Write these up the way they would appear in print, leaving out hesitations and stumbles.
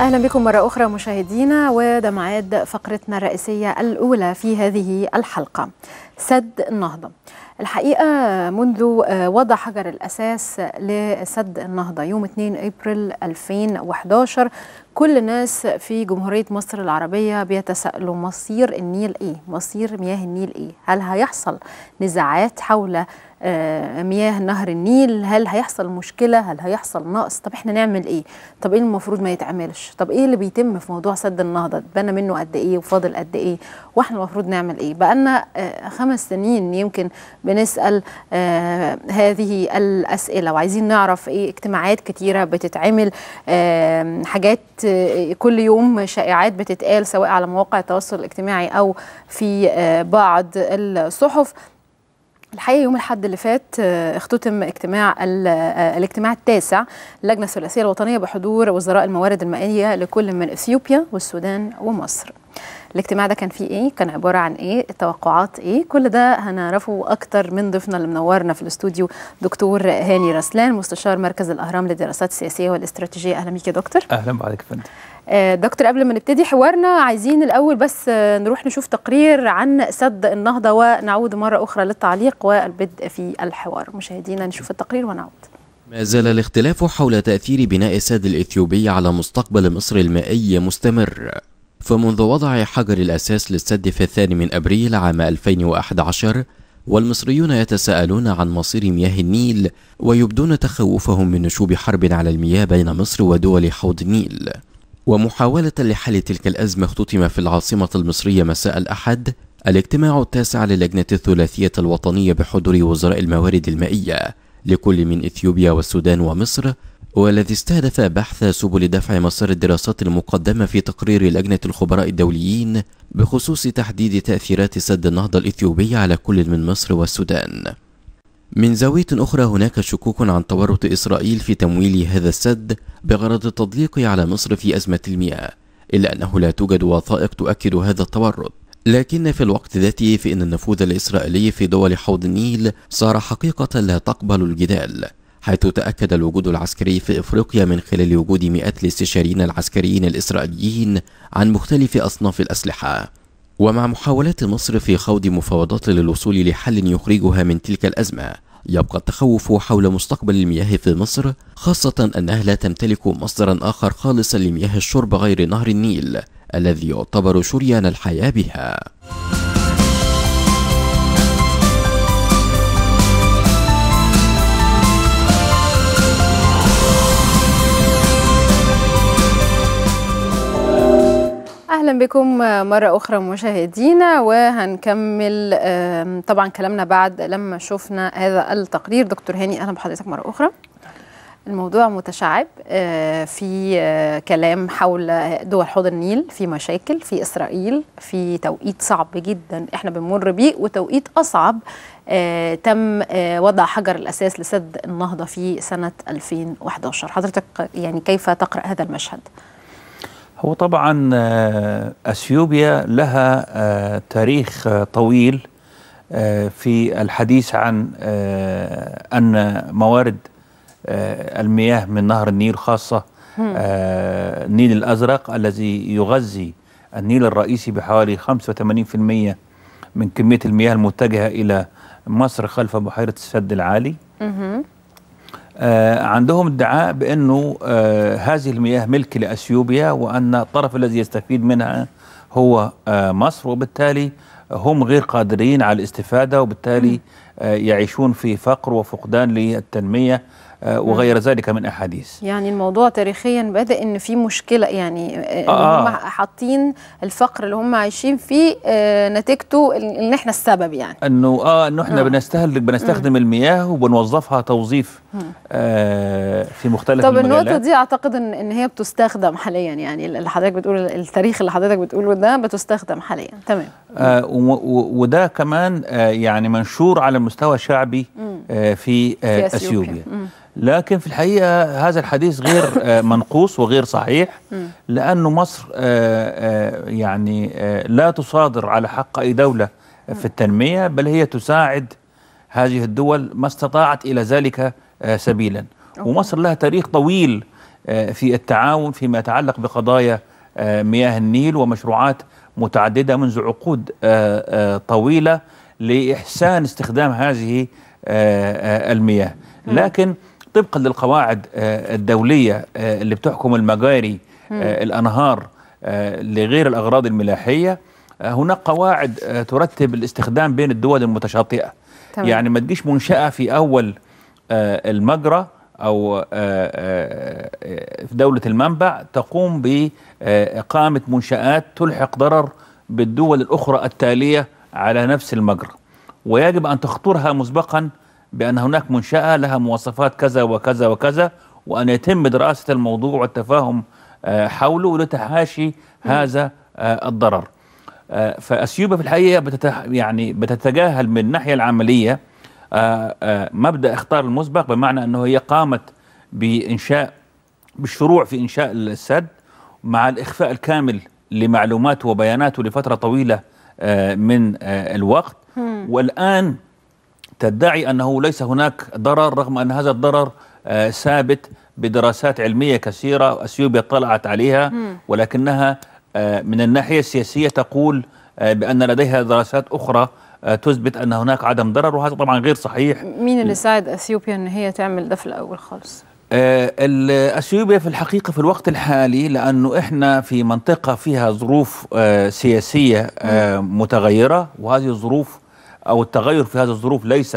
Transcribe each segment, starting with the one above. أهلا بكم مرة أخرى مشاهدينا، وده ميعاد فقرتنا الرئيسية الأولى في هذه الحلقة، سد النهضة. الحقيقة منذ وضع حجر الأساس لسد النهضة يوم 2 أبريل 2011 كل الناس في جمهورية مصر العربية بيتساءلوا مصير النيل إيه؟ مصير مياه النيل إيه؟ هل هيحصل نزاعات حول مياه نهر النيل؟ هل هيحصل مشكلة؟ هل هيحصل نقص؟ طب احنا نعمل ايه؟ طب ايه المفروض ما يتعملش؟ طب ايه اللي بيتم في موضوع سد النهضة؟ اتبنى منه قد ايه وفاضل قد ايه؟ واحنا المفروض نعمل ايه؟ بقالنا 5 سنين يمكن بنسأل هذه الأسئلة وعايزين نعرف ايه. اجتماعات كتيرة بتتعمل، حاجات كل يوم، شائعات بتتقال سواء على مواقع التواصل الاجتماعي أو في بعض الصحف. الحقيقة يوم الأحد اللي فات اختتم الاجتماع التاسع اللجنة الثلاثية الوطنية بحضور وزراء الموارد المائية لكل من إثيوبيا والسودان ومصر. الاجتماع ده كان فيه ايه؟ كان عبارة عن ايه؟ التوقعات ايه؟ كل ده هنعرفه اكتر من ضيفنا اللي منورنا في الاستوديو دكتور هاني رسلان، مستشار مركز الاهرام للدراسات السياسية والاستراتيجية. اهلا بيك يا دكتور. اهلا بحضرتك يا فندم. دكتور، قبل ما نبتدي حوارنا عايزين الاول بس نروح نشوف تقرير عن سد النهضة ونعود مرة اخرى للتعليق والبدء في الحوار. مشاهدينا نشوف التقرير ونعود. ما زال الاختلاف حول تأثير بناء السد الاثيوبي على مستقبل مصر المائي مستمر، فمنذ وضع حجر الأساس للسد في 2 أبريل عام 2011 والمصريون يتساءلون عن مصير مياه النيل ويبدون تخوفهم من نشوب حرب على المياه بين مصر ودول حوض النيل. ومحاولة لحل تلك الأزمة اختتم في العاصمة المصرية مساء الأحد الاجتماع التاسع للجنة الثلاثية الوطنية بحضور وزراء الموارد المائية لكل من إثيوبيا والسودان ومصر، والذي استهدف بحث سبل دفع مسار الدراسات المقدمة في تقرير لجنة الخبراء الدوليين بخصوص تحديد تأثيرات سد النهضة الإثيوبي على كل من مصر والسودان. من زاوية أخرى هناك شكوك عن تورط إسرائيل في تمويل هذا السد بغرض التضليق على مصر في أزمة المياه، إلا أنه لا توجد وثائق تؤكد هذا التورط. لكن في الوقت ذاته فإن النفوذ الإسرائيلي في دول حوض النيل صار حقيقة لا تقبل الجدال، حيث تأكد الوجود العسكري في إفريقيا من خلال وجود مئات الاستشاريين العسكريين الإسرائيليين عن مختلف أصناف الأسلحة. ومع محاولات مصر في خوض مفاوضات للوصول لحل يخرجها من تلك الأزمة، يبقى التخوف حول مستقبل المياه في مصر، خاصة أنها لا تمتلك مصدرا آخر خالصا لمياه الشرب غير نهر النيل الذي يعتبر شريان الحياة بها. اهلا بكم مره اخرى مشاهدينا، وهنكمل طبعا كلامنا بعد لما شفنا هذا التقرير. دكتور هاني اهلا بحضرتك مره اخرى. الموضوع متشعب، في كلام حول دول حوض النيل، في مشاكل، في إسرائيل، في توقيت صعب جدا احنا بنمر بيه، وتوقيت أصعب تم وضع حجر الأساس لسد النهضة في سنة 2011. حضرتك يعني كيف تقرأ هذا المشهد؟ هو طبعا أثيوبيا لها تاريخ طويل في الحديث عن أن موارد المياه من نهر النيل، خاصة النيل الأزرق الذي يغذي النيل الرئيسي بحوالي 85% من كمية المياه المتجهة إلى مصر خلف بحيرة السد العالي. عندهم ادعاء بأنه هذه المياه ملك لأثيوبيا، وأن الطرف الذي يستفيد منها هو مصر، وبالتالي هم غير قادرين على الاستفادة، وبالتالي يعيشون في فقر وفقدان للتنمية وغير ذلك من أحاديث. يعني الموضوع تاريخيا بدأ إن في مشكلة، يعني هم حاطين الفقر اللي هم عايشين فيه نتيجته إن إحنا السبب، يعني إنه إحنا بنستخدم المياه وبنوظفها توظيف في مختلف المجالات. طب النقطة دي أعتقد إن هي بتستخدم حاليا، يعني اللي حضرتك بتقول التاريخ اللي حضرتك بتقوله ده بتستخدم حاليا. تمام. وده كمان يعني منشور على المستوى الشعبي في أثيوبيا. لكن في الحقيقة هذا الحديث غير منقوص وغير صحيح، لأنه مصر يعني لا تصادر على حق أي دولة في التنمية، بل هي تساعد هذه الدول ما استطاعت إلى ذلك سبيلا. ومصر لها تاريخ طويل في التعاون فيما يتعلق بقضايا مياه النيل ومشروعات متعددة منذ عقود طويلة لإحسان استخدام هذه المياه، لكن طبقا للقواعد الدولية اللي بتحكم المجاري الأنهار لغير الأغراض الملاحية، هناك قواعد ترتب الاستخدام بين الدول المتشاطئة. تمام. يعني ما تجيش منشأة في أول المجرى أو في دولة المنبع تقوم بإقامة منشآت تلحق ضرر بالدول الأخرى التالية على نفس المجرى، ويجب أن تخطرها مسبقا بأن هناك منشأة لها مواصفات كذا وكذا وكذا، وأن يتم دراسة الموضوع والتفاهم حوله لتحاشي هذا الضرر. فأثيوبيا في الحقيقة بتتجاهل من الناحية العملية مبدأ اختيار المسبق، بمعنى أنه هي قامت بالشروع في إنشاء السد مع الإخفاء الكامل لمعلوماته وبياناته لفترة طويلة من الوقت، والآن تدعي أنه ليس هناك ضرر رغم أن هذا الضرر ثابت بدراسات علمية كثيرة أثيوبيا اطلعت عليها، ولكنها من الناحية السياسية تقول بأن لديها دراسات أخرى تثبت أن هناك عدم ضرر، وهذا طبعا غير صحيح. مين اللي ساعد أثيوبيا أن هي تعمل ده في الأول خالص؟ أثيوبيا في الحقيقة في الوقت الحالي، لأنه إحنا في منطقة فيها ظروف سياسية متغيرة، وهذه الظروف أو التغير في هذه الظروف ليس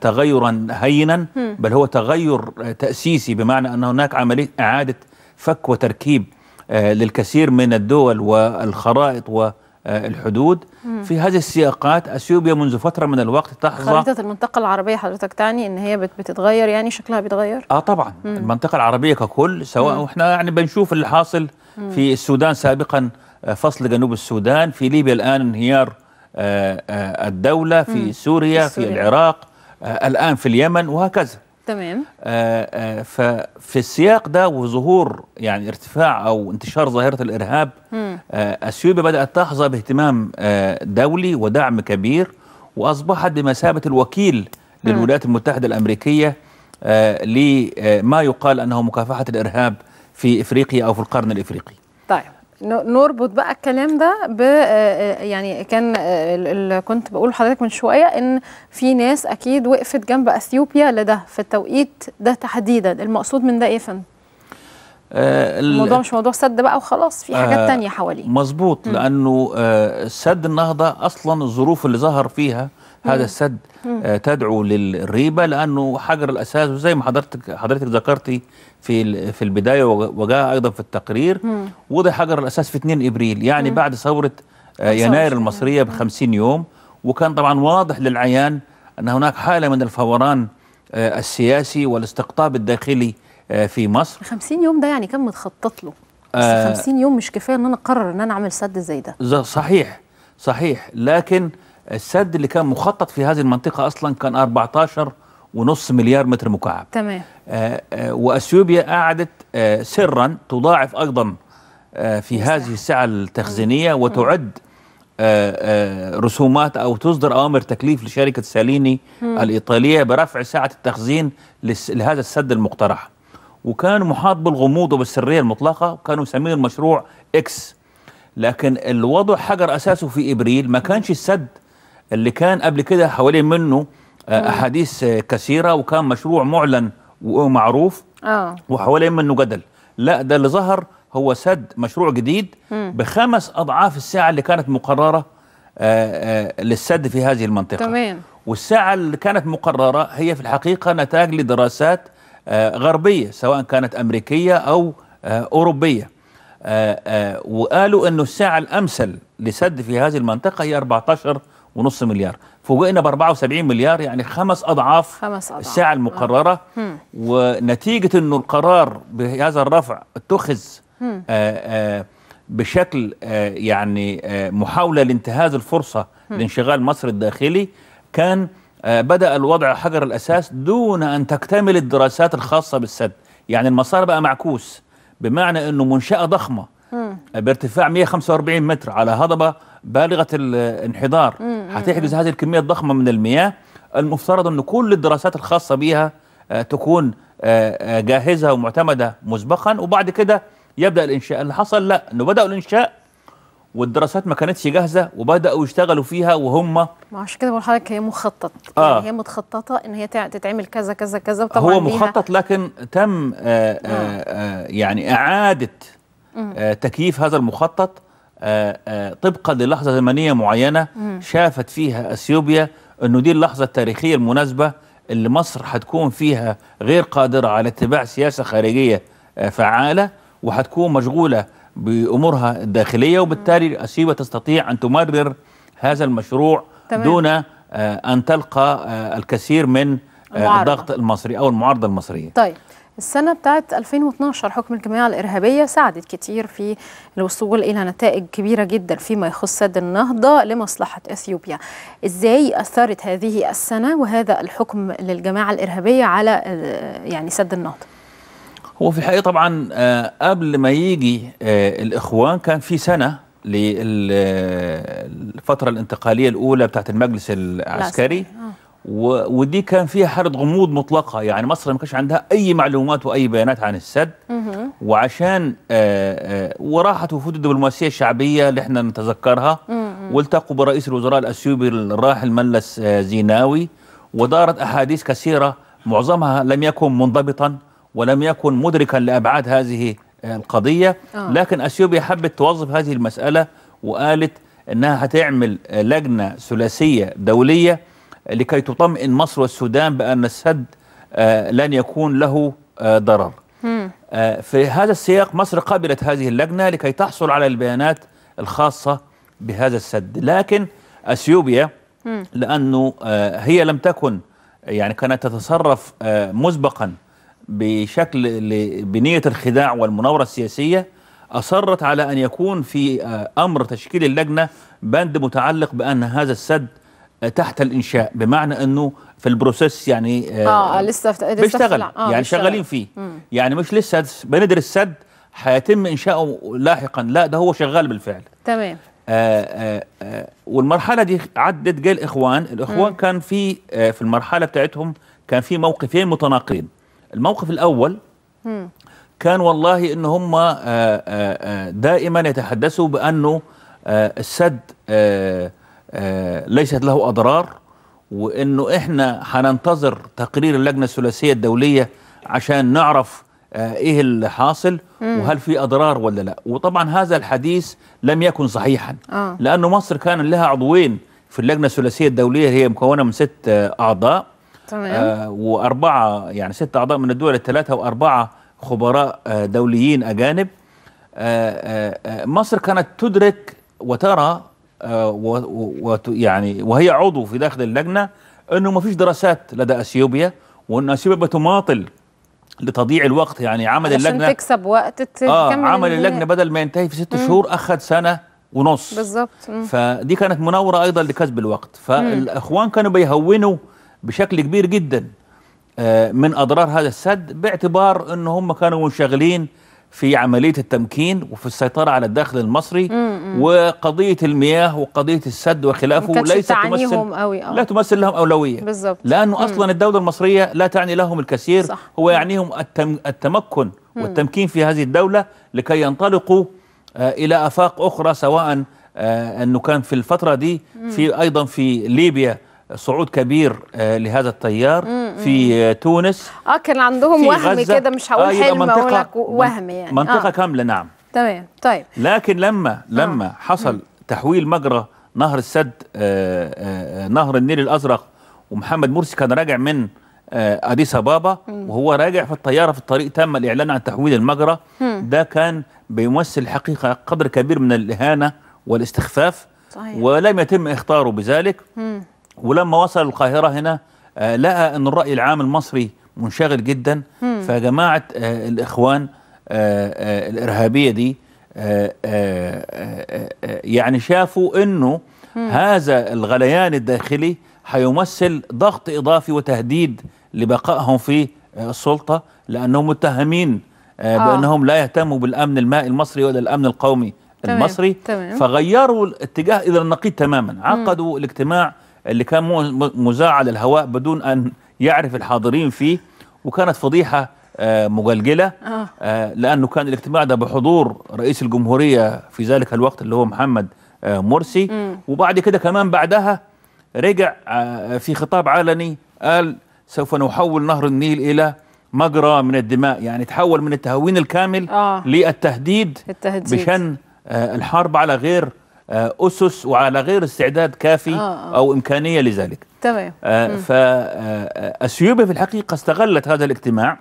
تغيرا هينا، بل هو تغير تأسيسي، بمعنى أن هناك عملية إعادة فك وتركيب للكثير من الدول والخرائط والحدود. في هذه السياقات أثيوبيا منذ فترة من الوقت تحظى خريطة المنطقة العربية. حضرتك تعني أن هي بتتغير، يعني شكلها بيتغير؟ طبعا المنطقة العربية ككل، سواء احنا يعني بنشوف اللي حاصل في السودان سابقا، فصل جنوب السودان، في ليبيا الآن انهيار الدولة، في سوريا، في العراق، الآن في اليمن، وهكذا. تمام. ففي السياق ده وظهور يعني ارتفاع او انتشار ظاهرة الارهاب، اثيوبيا بدأت تحظى باهتمام دولي ودعم كبير، واصبحت بمثابة الوكيل للولايات المتحدة الامريكية لما يقال انه مكافحة الارهاب في افريقيا او في القرن الافريقي. طيب نربط بقى الكلام ده ب يعني كنت بقول لحضرتك من شويه ان في ناس اكيد وقفت جنب اثيوبيا لده في التوقيت ده تحديدا، المقصود من ده ايه يا فندم؟ الموضوع مش موضوع سد بقى وخلاص، في حاجات تانية حواليه. مظبوط، لانه سد النهضه اصلا الظروف اللي ظهر فيها هذا السد تدعو للريبه، لانه حجر الاساس، وزي ما حضرتك ذكرتي في البدايه وجاء ايضا في التقرير، وضع حجر الاساس في 2 ابريل، يعني بعد ثوره يناير المصريه ب 50 يوم، وكان طبعا واضح للعيان ان هناك حاله من الفوران السياسي والاستقطاب الداخلي في مصر. 50 يوم ده يعني كان متخطط له، بس 50 يوم مش كفايه ان انا اقرر ان انا اعمل سد زي ده. صحيح صحيح، لكن السد اللي كان مخطط في هذه المنطقة أصلا كان 14.5 مليار متر مكعب. تمام. وأثيوبيا أعدت سرا تضاعف أيضا في هذه السعة التخزينية، وتعد رسومات أو تصدر أوامر تكليف لشركة ساليني الإيطالية برفع سعة التخزين لهذا السد المقترح، وكان محاط بالغموض وبالسرية المطلقة، وكانوا يسميه المشروع إكس. لكن الوضع حجر أساسه في إبريل ما كانش السد اللي كان قبل كده حوالين منه أحاديث كثيرة، وكان مشروع معلن ومعروف وحوالين منه جدل. لا، ده اللي ظهر هو سد مشروع جديد ب5 أضعاف الساعة اللي كانت مقررة للسد في هذه المنطقة. تمام. والساعة اللي كانت مقررة هي في الحقيقة نتاج لدراسات غربية، سواء كانت أمريكية أو أوروبية، وقالوا انه الساعه الامثل لسد في هذه المنطقه هي 14.5 مليار، فوجئنا ب 74 مليار، يعني 5 أضعاف الساعه المقرره. ونتيجه انه القرار بهذا الرفع اتخذ بشكل يعني محاوله لانتهاز الفرصه لانشغال مصر الداخلي، كان بدا الوضع حجر الاساس دون ان تكتمل الدراسات الخاصه بالسد. يعني المسار بقى معكوس، بمعنى انه منشأة ضخمة بارتفاع 145 متر على هضبة بالغة الانحدار هتحجز هذه الكمية الضخمة من المياه، المفترض انه كل الدراسات الخاصة بها تكون جاهزه ومعتمده مسبقا، وبعد كده يبدا الانشاء. اللي حصل لا، انه بداوا الانشاء والدراسات ما كانتش جاهزه وبداوا يشتغلوا فيها وهم، عشان كده بقول لحضرتك هي مخطط، يعني هي متخططه ان هي تتعمل كذا كذا كذا، وطبعا هو مخطط لكن تم يعني اعاده تكييف هذا المخطط طبقا للحظه زمنيه معينه شافت فيها اثيوبيا انه دي اللحظه التاريخيه المناسبه اللي مصر هتكون فيها غير قادره على اتباع سياسه خارجيه فعاله، وهتكون مشغوله بامورها الداخليه، وبالتالي اثيوبيا تستطيع ان تمرر هذا المشروع دون ان تلقى الكثير من الضغط المصري او المعارضه المصريه. طيب السنة بتاعت 2012 حكم الجماعة الإرهابية ساعدت كتير في الوصول إلى نتائج كبيرة جدا فيما يخص سد النهضة لمصلحة أثيوبيا. إزاي أثرت هذه السنة وهذا الحكم للجماعة الإرهابية على يعني سد النهضة؟ هو في الحقيقة طبعا قبل ما يجي الإخوان كان في سنة للفترة الانتقالية الأولى بتاعت المجلس العسكري، ودي كان فيها حالة غموض مطلقة، يعني مصر ما كانش عندها أي معلومات وأي بيانات عن السد، وعشان وراحت وفود الدبلوماسية الشعبية اللي احنا نتذكرها، والتقوا برئيس الوزراء الأثيوبي الراحل ملاس زيناوي، ودارت أحاديث كثيرة معظمها لم يكن منضبطا ولم يكن مدركا لأبعاد هذه القضية، لكن أثيوبيا حبت توظف هذه المسألة وقالت إنها هتعمل لجنة ثلاثية دولية لكي تطمئن مصر والسودان بأن السد لن يكون له ضرر. في هذا السياق مصر قبلت هذه اللجنة لكي تحصل على البيانات الخاصة بهذا السد، لكن أثيوبيا لأنه هي لم تكن يعني كانت تتصرف مسبقا بشكل بنية الخداع والمناورة السياسية، أصرت على أن يكون في أمر تشكيل اللجنة بند متعلق بأن هذا السد تحت الانشاء، بمعنى انه في البروسيس، يعني بيشتغل، يعني شغالين فيه، يعني مش لسه بندرس السد هيتم انشاؤه لاحقا، لا ده هو شغال بالفعل. تمام. والمرحله دي عدت، جه الاخوان، كان في المرحله بتاعتهم كان في موقفين متناقضين. الموقف الاول كان والله ان هم دائما يتحدثوا بانه السد ليست له أضرار، وإنه إحنا هننتظر تقرير اللجنة الثلاثية الدولية عشان نعرف إيه اللي حاصل وهل في أضرار ولا لا. وطبعا هذا الحديث لم يكن صحيحا، لأنه مصر كان لها عضوين في اللجنة الثلاثية الدولية، هي مكونة من 6 أعضاء، وأربعة يعني 6 أعضاء من الدول ال3 و4 خبراء دوليين أجانب. مصر كانت تدرك وترى يعني وهي عضو في داخل اللجنه انه ما فيش دراسات لدى اثيوبيا، وان اثيوبيا بتماطل لتضييع الوقت، يعني عمل اللجنه عشان تكسب وقت، عمل اللجنه بدل ما ينتهي في 6 شهور اخذ 1.5 سنة بالظبط. فدي كانت مناوره ايضا لكسب الوقت، فالاخوان كانوا بيهونوا بشكل كبير جدا من اضرار هذا السد، باعتبار ان هم كانوا منشغلين في عملية التمكين وفي السيطرة على الداخل المصري، وقضية المياه وقضية السد وخلافه ليست لا تمثل لهم أولوية بالزبط. لأنه أصلا الدولة المصرية لا تعني لهم الكثير، صح. هو يعنيهم التمكن والتمكين في هذه الدولة لكي ينطلقوا إلى آفاق أخرى، سواء أنه كان في الفترة دي في أيضا في ليبيا صعود كبير لهذا التيار، في تونس كان عندهم وهم كده، مش هقول حلم، اقول لك وهم، يعني منطقة كاملة. نعم تمام. طيب لكن لما حصل تحويل مجرى نهر السد، نهر النيل الأزرق، ومحمد مرسي كان راجع من أديس أبابا، وهو راجع في الطيارة في الطريق تم الإعلان عن تحويل المجرى، ده كان بيمثل حقيقة قدر كبير من الإهانة والاستخفاف، صحيح. ولم يتم إخطاره بذلك. ولما وصل القاهرة هنا لقى أن الرأي العام المصري منشغل جدا، فجماعة الإخوان الإرهابية دي يعني شافوا أنه هذا الغليان الداخلي هيمثل ضغط إضافي وتهديد لبقائهم في السلطة، لأنهم متهمين بأنهم لا يهتموا بالأمن المائي المصري ولا الأمن القومي المصري. تمام. فغيروا الاتجاه إلى النقيض تماما، عقدوا الاجتماع اللي كان مذاع على الهواء بدون أن يعرف الحاضرين فيه، وكانت فضيحة مجلجلة لأنه كان الاجتماع ده بحضور رئيس الجمهورية في ذلك الوقت اللي هو محمد مرسي. وبعد كده كمان بعدها رجع في خطاب علني قال سوف نحول نهر النيل إلى مجرى من الدماء، يعني تحول من التهوين الكامل للتهديد بشن الحرب على غير أسس وعلى غير استعداد كافي أو إمكانية لذلك. تمام. فأثيوبيا في الحقيقة استغلت هذا الاجتماع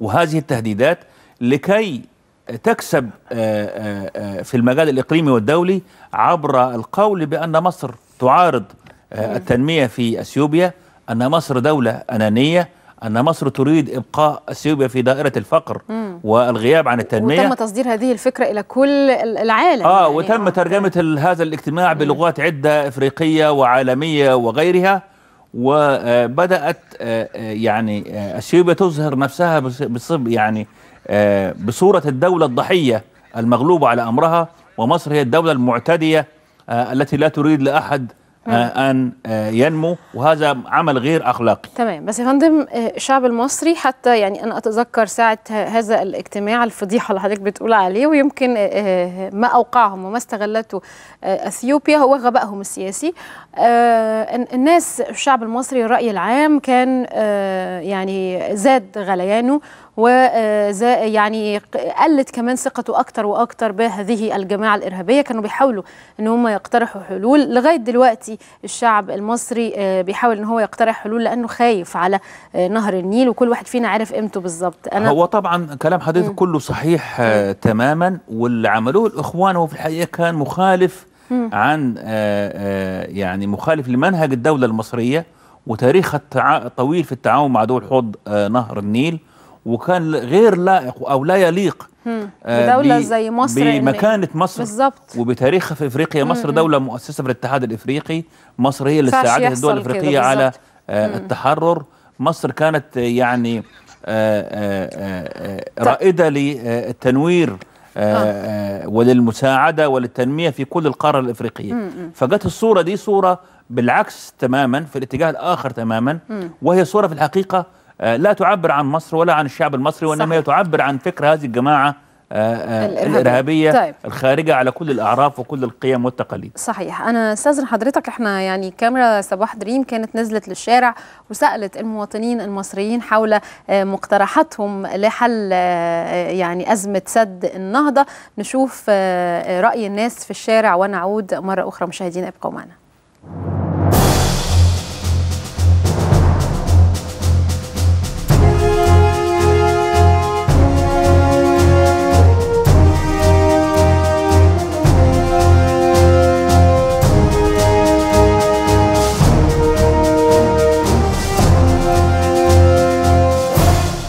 وهذه التهديدات لكي تكسب في المجال الإقليمي والدولي عبر القول بأن مصر تعارض التنمية في أثيوبيا، أن مصر دولة أنانية، أن مصر تريد إبقاء أثيوبيا في دائرة الفقر والغياب عن التنمية. وتم تصدير هذه الفكرة إلى كل العالم. يعني وتم ترجمة هذا الاجتماع بلغات عدة إفريقية وعالمية وغيرها، وبدأت يعني أثيوبيا تظهر نفسها يعني بصورة الدولة الضحية المغلوبة على أمرها، ومصر هي الدولة المعتدية التي لا تريد لأحد أن ينمو، وهذا عمل غير أخلاقي. تمام. بس يا فندم الشعب المصري حتى يعني أنا أتذكر ساعة هذا الاجتماع الفضيحة اللي حضرتك بتقول عليه، ويمكن ما أوقعهم وما استغلته أثيوبيا هو غبائهم السياسي. الناس الشعب المصري الرأي العام كان يعني زاد غليانه، و يعني قلت كمان ثقته اكتر واكتر بهذه الجماعه الارهابيه. كانوا بيحاولوا ان هم يقترحوا حلول، لغايه دلوقتي الشعب المصري بيحاول ان هو يقترح حلول لانه خايف على نهر النيل، وكل واحد فينا عارف قيمته بالظبط. هو طبعا كلام حضرتك كله صحيح تماما، واللي عملوه الاخوان هو في الحقيقه كان مخالف عن يعني مخالف لمنهج الدوله المصريه وتاريخها الطويل في التعاون مع دول حوض نهر النيل، وكان غير لائق أو لا يليق دولة زي مصر بمكانة مصر بالظبط وبتاريخها في إفريقيا. مصر دولة مؤسسة في الاتحاد الإفريقي، مصر هي اللي ساعدت الدول الإفريقية على التحرر. مصر كانت يعني رائدة للتنوير وللمساعدة وللتنمية في كل القارة الإفريقية. فجت الصورة دي صورة بالعكس تماما في الاتجاه الآخر تماما، وهي صورة في الحقيقة لا تعبر عن مصر ولا عن الشعب المصري، وإنما هي تعبر عن فكر هذه الجماعة الإرهابية. طيب. الخارجة على كل الأعراف وكل القيم والتقاليد. صحيح. أنا استاذن حضرتك، احنا يعني كاميرا صباح دريم كانت نزلت للشارع وسألت المواطنين المصريين حول مقترحاتهم لحل يعني أزمة سد النهضة. نشوف رأي الناس في الشارع ونعود مرة أخرى. مشاهدينا ابقوا معنا.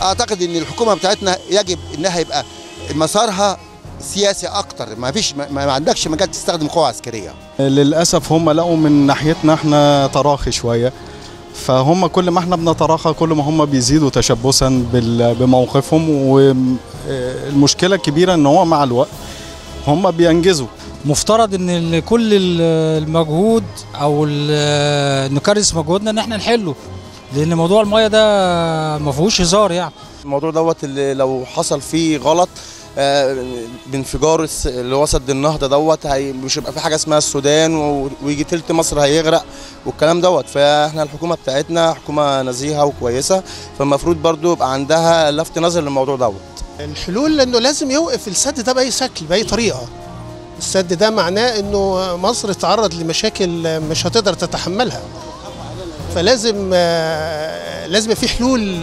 اعتقد ان الحكومه بتاعتنا يجب انها يبقى مسارها سياسي اكتر، ما عندكش مجال تستخدم قوه عسكريه. للاسف هم لقوا من ناحيتنا احنا تراخي شويه، فهم كل ما احنا بنتراخى كل ما هم بيزيدوا تشبثا بموقفهم، والمشكله الكبيره ان هو مع الوقت هم بينجزوا. مفترض ان كل المجهود او نكرس مجهودنا ان احنا نحله، لأن موضوع المية ده ما فيهوش هزار. يعني الموضوع دوت اللي لو حصل فيه غلط بانفجار اللي هو سد النهضة دوت مش هيبقى في حاجة اسمها السودان ويجي تلت مصر هيغرق والكلام دوت. فاحنا الحكومة بتاعتنا حكومة نزيهة وكويسة، فالمفروض برضو يبقى عندها لفت نظر للموضوع دوت. الحلول لأنه لازم يوقف السد ده بأي شكل بأي طريقة. السد ده معناه أنه مصر تتعرض لمشاكل مش هتقدر تتحملها، فلازم في حلول،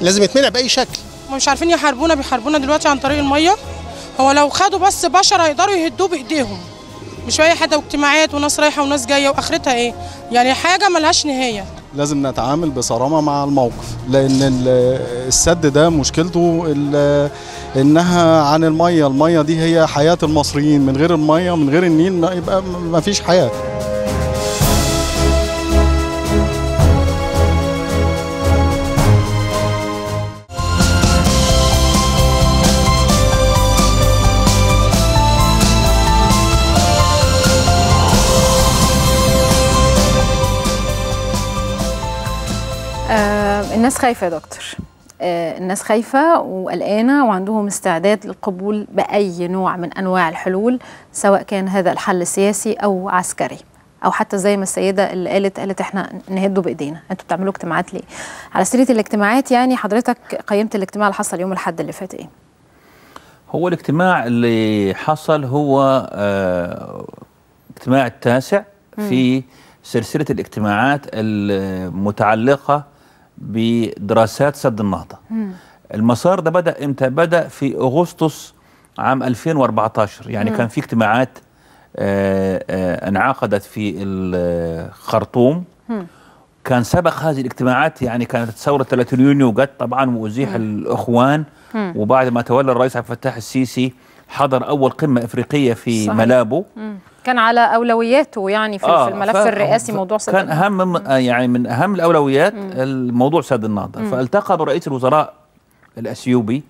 لازم يتمنع باي شكل. هم مش عارفين يحاربونا، بيحاربونا دلوقتي عن طريق الميه. هو لو خدوا بس بشر هيقدروا يهدوه بايديهم، مش اي حد واجتماعات وناس رايحه وناس جايه واخرتها ايه؟ يعني حاجه ملهاش نهايه. لازم نتعامل بصرامه مع الموقف، لان السد ده مشكلته انها عن الميه. الميه دي هي حياه المصريين، من غير الميه من غير النيل يبقى ما فيش حياه. الناس خايفة يا دكتور. الناس خايفة وقلقانة وعندهم استعداد للقبول بأي نوع من أنواع الحلول، سواء كان هذا الحل سياسي أو عسكري، أو حتى زي ما السيدة اللي قالت إحنا نهدوا بإيدينا، أنتوا بتعملوا اجتماعات ليه؟ على سيرة الاجتماعات، يعني حضرتك قيمت الاجتماع اللي حصل يوم الأحد اللي فات إيه؟ هو الاجتماع اللي حصل هو اجتماع التاسع في سلسلة الاجتماعات المتعلقة بدراسات سد النهضة. المسار ده بدأ امتى؟ بدأ في أغسطس عام 2014، يعني كان في اجتماعات انعقدت في الخرطوم. كان سبق هذه الاجتماعات، يعني كانت ثورة 30 يونيو وجت طبعا وازيح الإخوان، وبعد ما تولى الرئيس عبد الفتاح السيسي حضر أول قمة إفريقية في صحيح. ملابو. كان على أولوياته، يعني في الملف الرئاسي موضوع سد النهضة كان أهم، يعني من أهم الأولويات الموضوع سد النهضة. فالتقى برئيس الوزراء الأثيوبي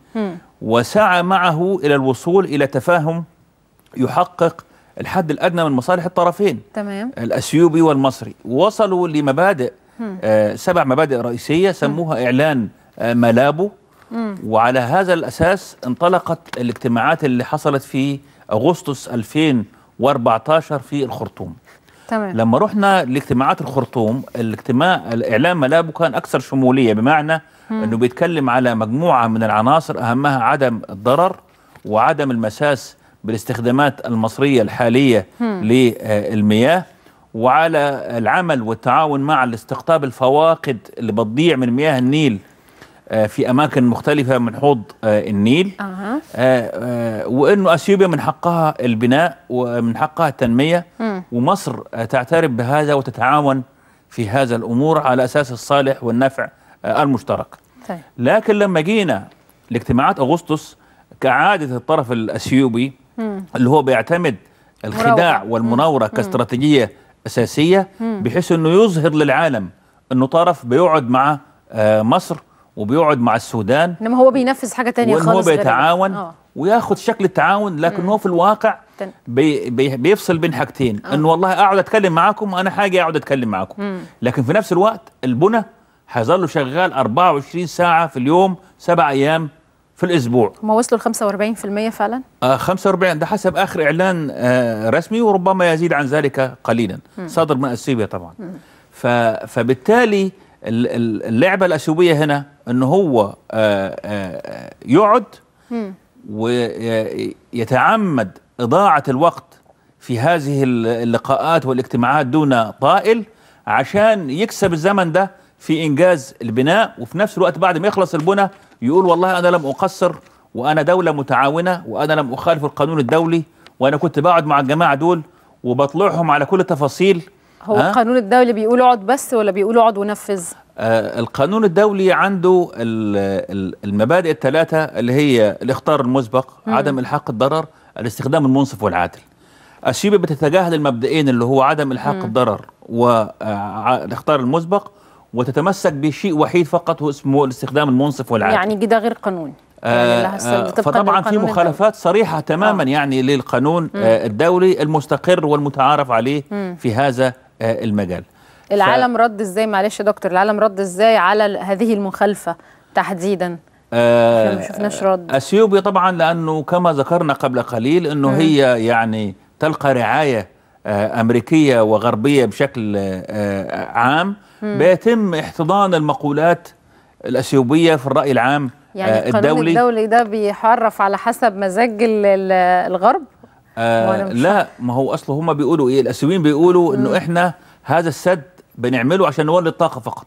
وسعى معه إلى الوصول إلى تفاهم يحقق الحد الأدنى من مصالح الطرفين، تمام، الأثيوبي والمصري. ووصلوا لمبادئ، 7 مبادئ رئيسية سموها إعلان ملابو. وعلى هذا الأساس انطلقت الاجتماعات اللي حصلت في أغسطس 2014 في الخرطوم. تمام. لما رحنا لاجتماعات الخرطوم، الاجتماع الإعلام ملابو كان أكثر شمولية، بمعنى أنه بيتكلم على مجموعة من العناصر أهمها عدم الضرر وعدم المساس بالاستخدامات المصرية الحالية للمياه، وعلى العمل والتعاون مع الاستقطاب الفواقد اللي بتضيع من مياه النيل في أماكن مختلفة من حوض النيل، وأنه أثيوبيا من حقها البناء ومن حقها التنمية، ومصر تعترف بهذا وتتعاون في هذا الأمور على أساس الصالح والنفع المشترك. طيب. لكن لما جينا لاجتماعات أغسطس، كعادة الطرف الأثيوبي اللي هو بيعتمد الخداع والمناورة كاستراتيجية أساسية، بحيث أنه يظهر للعالم أنه طرف بيقعد مع مصر وبيقعد مع السودان، انما هو بينفذ حاجه ثانيه خالص، هو بيتعاون وياخد شكل التعاون، لكن هو في الواقع بيفصل بين حاجتين، انه والله اقعد اتكلم معاكم وانا حاجه اقعد اتكلم معاكم، لكن في نفس الوقت البنى هيظل شغال 24 ساعه في اليوم 7 ايام في الاسبوع. هم وصلوا ل 45% فعلا؟ 45 ده حسب اخر اعلان رسمي، وربما يزيد عن ذلك قليلا، صادر من اثيوبيا طبعا. فبالتالي اللعبة الأثيوبية هنا أن هو يقعد ويتعمد إضاعة الوقت في هذه اللقاءات والاجتماعات دون طائل، عشان يكسب الزمن ده في إنجاز البناء، وفي نفس الوقت بعد ما يخلص البنى يقول والله أنا لم أقصر، وأنا دولة متعاونة، وأنا لم أخالف القانون الدولي، وأنا كنت بقعد مع الجماعة دول وبطلعهم على كل تفاصيل. هو القانون الدولي بيقول اقعد بس، ولا بيقول اقعد ونفذ؟ القانون الدولي عنده المبادئ ال3 اللي هي الاخطار المسبق، عدم الحاق الضرر، الاستخدام المنصف والعادل. أثيوبيا بتتجاهل المبدئين اللي هو عدم الحاق الضرر والاخطار المسبق، وتتمسك بشيء وحيد فقط هو اسمه الاستخدام المنصف والعادل. يعني ده غير قانون. فطبعا في مخالفات صريحة تماما يعني للقانون الدولي المستقر والمتعارف عليه في هذا المجال. العالم رد ازاي، معلش يا دكتور، العالم رد ازاي على هذه المخالفه تحديدا؟ ما شفناش رد. اثيوبيا طبعا لانه كما ذكرنا قبل قليل انه هي يعني تلقى رعايه امريكيه وغربيه بشكل عام، بيتم احتضان المقولات الاثيوبيه في الراي العام يعني الدولي. القانون الدولي ده بيحرف على حسب مزاج الغرب. لا، ما هو اصله هم بيقولوا ايه؟ الاثيوبيين بيقولوا انه احنا هذا السد بنعمله عشان نولد طاقه فقط،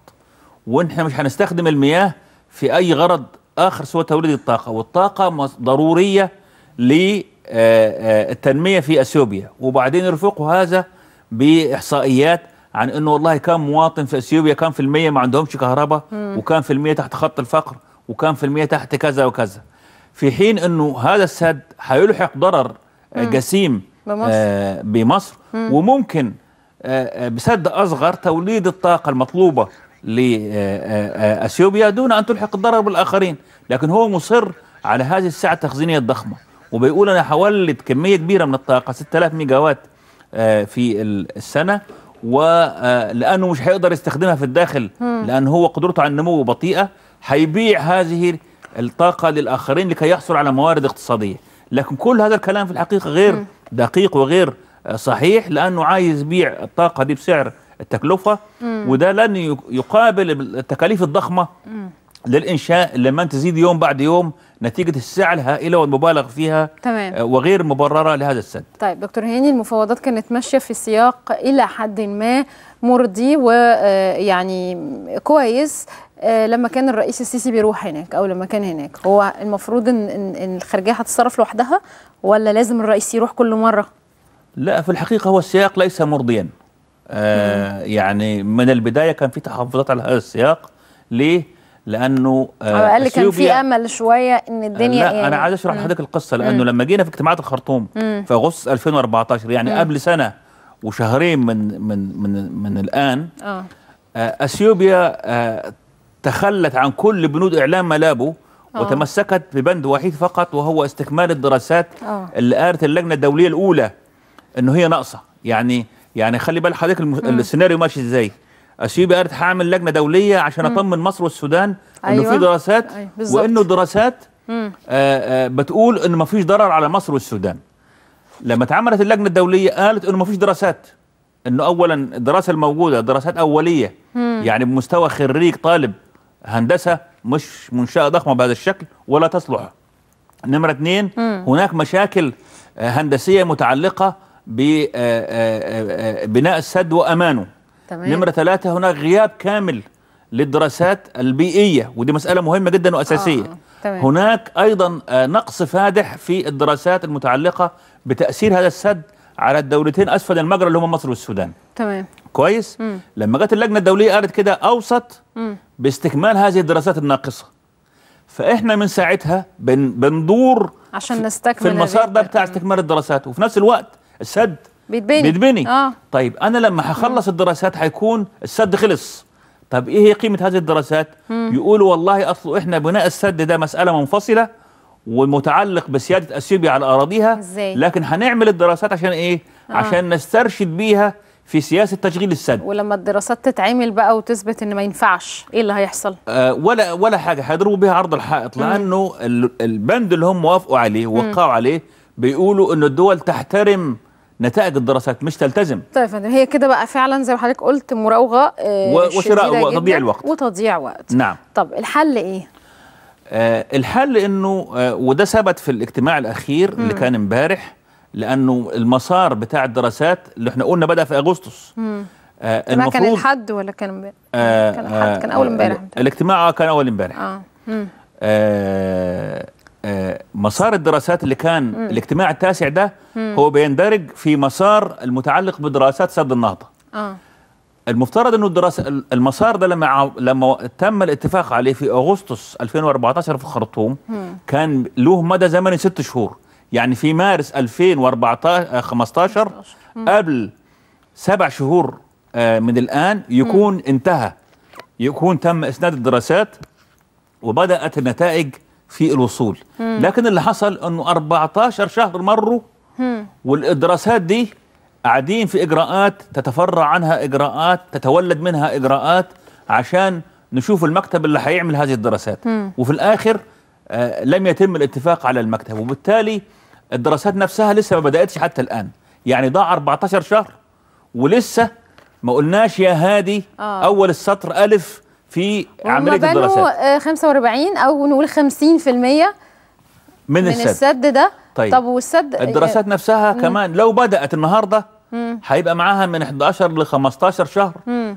واحنا مش هنستخدم المياه في اي غرض اخر سوى توليد الطاقه، والطاقه ضروريه للتنميه في اثيوبيا. وبعدين يرفقوا هذا باحصائيات عن انه والله كم مواطن في اثيوبيا كم في المية ما عندهمش كهرباء، وكم في المية تحت خط الفقر، وكم في المية تحت كذا وكذا، في حين انه هذا السد هيلحق ضرر جسيم بمصر، وممكن بسد أصغر توليد الطاقة المطلوبة لأثيوبيا دون أن تلحق الضرر بالآخرين. لكن هو مصر على هذه الساعة التخزينية الضخمة، وبيقول أنا هولد كمية كبيرة من الطاقة 6000 ميجاوات في السنة، ولأنه مش هيقدر يستخدمها في الداخل لأن هو قدرته على النمو بطيئة، هيبيع هذه الطاقة للآخرين لكي يحصل على موارد اقتصادية. لكن كل هذا الكلام في الحقيقة غير دقيق وغير صحيح، لأنه عايز يبيع الطاقة دي بسعر التكلفة، وده لن يقابل التكاليف الضخمة للإنشاء لمن تزيد يوم بعد يوم نتيجة السعة الهائلة والمبالغ فيها وغير مبررة لهذا السد. طيب دكتور هاني، المفاوضات كانت ماشية في سياق إلى حد ما مرضي ويعني كويس لما كان الرئيس السيسي بيروح هناك أو لما كان هناك. هو المفروض إن الخارجية هتتصرف لوحدها ولا لازم الرئيس يروح كل مرة؟ لا، في الحقيقة هو السياق ليس مرضيا. يعني من البداية كان في تحفظات على هذا السياق. ليه؟ لانه على الاقل كان في امل شويه ان الدنيا لا يعني. انا عايز اشرح لحضرتك القصه، لانه لما جينا في اجتماعات الخرطوم في اغسطس 2014، يعني قبل سنه وشهرين من من من, من الان، اثيوبيا تخلت عن كل بنود اعلام مالابو وتمسكت ببند وحيد فقط، وهو استكمال الدراسات اللي قالت اللجنه الدوليه الاولى انه هي ناقصه. يعني خلي بال حضرتك السيناريو ماشي ازاي. اثيوبيا قالت هعمل لجنه دوليه عشان اطمن مصر والسودان انه في دراسات، وانه دراسات بتقول انه ما فيش ضرر على مصر والسودان. لما اتعملت اللجنه الدوليه قالت انه ما فيش دراسات، انه اولا الدراسه الموجوده دراسات اوليه، يعني بمستوى خريج طالب هندسه، مش منشاه ضخمه بهذا الشكل ولا تصلح. نمره اثنين، هناك مشاكل هندسيه متعلقه ببناء السد وامانه. نمرة ثلاثة، هناك غياب كامل للدراسات البيئية، ودي مسألة مهمة جدا وأساسية. هناك أيضا نقص فادح في الدراسات المتعلقة بتأثير هذا السد على الدولتين أسفل المجرى اللي هما مصر والسودان. تمام. كويس؟ لما جت اللجنة الدولية قالت كده، أوصت باستكمال هذه الدراسات الناقصة. فإحنا من ساعتها بندور عشان نستكمل في المسار ده بتاع استكمال الدراسات، وفي نفس الوقت السد بيتبني. طيب انا لما هخلص الدراسات هيكون السد خلص. طب ايه هي قيمه هذه الدراسات؟ يقولوا والله اصل احنا بناء السد ده مساله منفصله ومتعلق بسياده اثيوبيا على اراضيها، لكن هنعمل الدراسات عشان ايه؟ عشان نسترشد بيها في سياسه تشغيل السد. ولما الدراسات تتعمل بقى وتثبت ان ما ينفعش، ايه اللي هيحصل؟ ولا حاجه، هيضربوا بيها عرض الحائط، لانه البند اللي هم وافقوا عليه ووقعوا عليه بيقولوا ان الدول تحترم نتائج الدراسات مش تلتزم. طيب هي كده بقى فعلا زي ما حضرتك قلت مراوغه وشراء وتضييع الوقت نعم. طب الحل ايه؟ الحل انه وده ثبت في الاجتماع الاخير اللي كان امبارح، لانه المسار بتاع الدراسات اللي احنا قلنا بدأ في اغسطس. المفروض كان الحد ولا كان امبارح؟ كان الحد، كان اول امبارح الاجتماع، كان اول امبارح. مسار الدراسات اللي كان الاجتماع التاسع ده هو بيندرج في مسار المتعلق بدراسات سد النهضة. المفترض انه المسار ده لما تم الاتفاق عليه في اغسطس 2014 في الخرطوم، كان له مدى زمني 6 شهور، يعني في مارس 2015 قبل 7 شهور من الان يكون انتهى، يكون تم اسناد الدراسات وبدأت النتائج في الوصول. لكن اللي حصل انه 14 شهر مروا والدراسات دي قاعدين في اجراءات تتفرع عنها اجراءات، تتولد منها اجراءات عشان نشوف المكتب اللي هيعمل هذه الدراسات. وفي الاخر لم يتم الاتفاق على المكتب، وبالتالي الدراسات نفسها لسه ما بداتش حتى الان. يعني ضاع 14 شهر ولسه ما قلناش يا هادي اول السطر الف في عمليه الدراسات. بنوا 45 او نقول 50% من السد ده. طيب. طب والسد الدراسات نفسها كمان لو بدات النهارده هيبقى معاها من 11 ل 15 شهر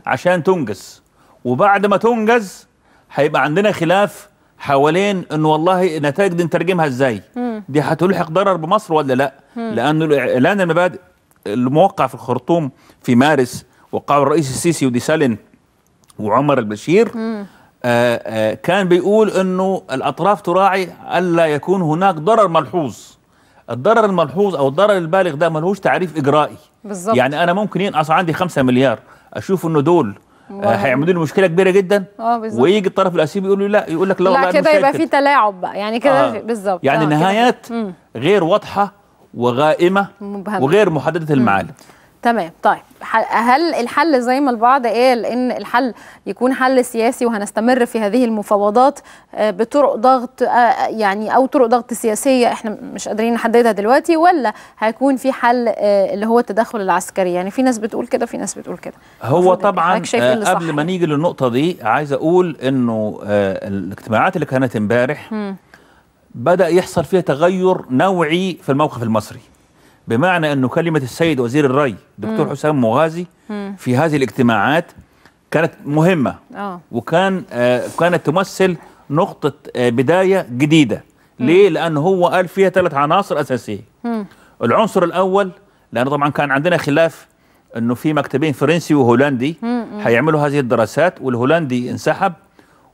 عشان تنجز، وبعد ما تنجز هيبقى عندنا خلاف حوالين انه والله النتائج دي نترجمها ازاي؟ دي هتلحق ضرر بمصر ولا لا؟ لانه اعلان المبادئ الموقع في الخرطوم في مارس، وقعه الرئيس السيسي ودي ساليني وعمر البشير، كان بيقول انه الاطراف تراعي الا يكون هناك ضرر ملحوظ. الضرر الملحوظ او الضرر البالغ ده ملهوش تعريف اجرائي. بالزبط. يعني انا ممكن ينقص عندي 5 مليار، اشوف انه دول هيعملوا لي مشكله كبيره جدا، ويجي الطرف الاثيوبي يقول له لا، يقول لك لا والله لا كده، يبقى في تلاعب بقى يعني كده. بالظبط. يعني نهايات غير واضحه وغائمه وغير محدده المعالم. تمام. طيب هل الحل زي ما البعض قال ان الحل يكون حل سياسي وهنستمر في هذه المفاوضات بطرق ضغط يعني او طرق ضغط سياسيه احنا مش قادرين نحددها دلوقتي، ولا هيكون في حل اللي هو التدخل العسكري؟ يعني في ناس بتقول كده في ناس بتقول كده. هو طبعا قبل ما نيجي للنقطه دي عايز اقول انه الاجتماعات اللي كانت امبارح بدا يحصل فيها تغير نوعي في الموقف المصري، بمعنى أنه كلمة السيد وزير الري دكتور حسام مغازي في هذه الاجتماعات كانت مهمة، وكان كانت تمثل نقطة بداية جديدة. ليه؟ لأنه هو قال فيها ثلاث عناصر أساسية. العنصر الأول، لأنه طبعا كان عندنا خلاف أنه في مكتبين فرنسي وهولندي هيعملوا هذه الدراسات، والهولندي انسحب،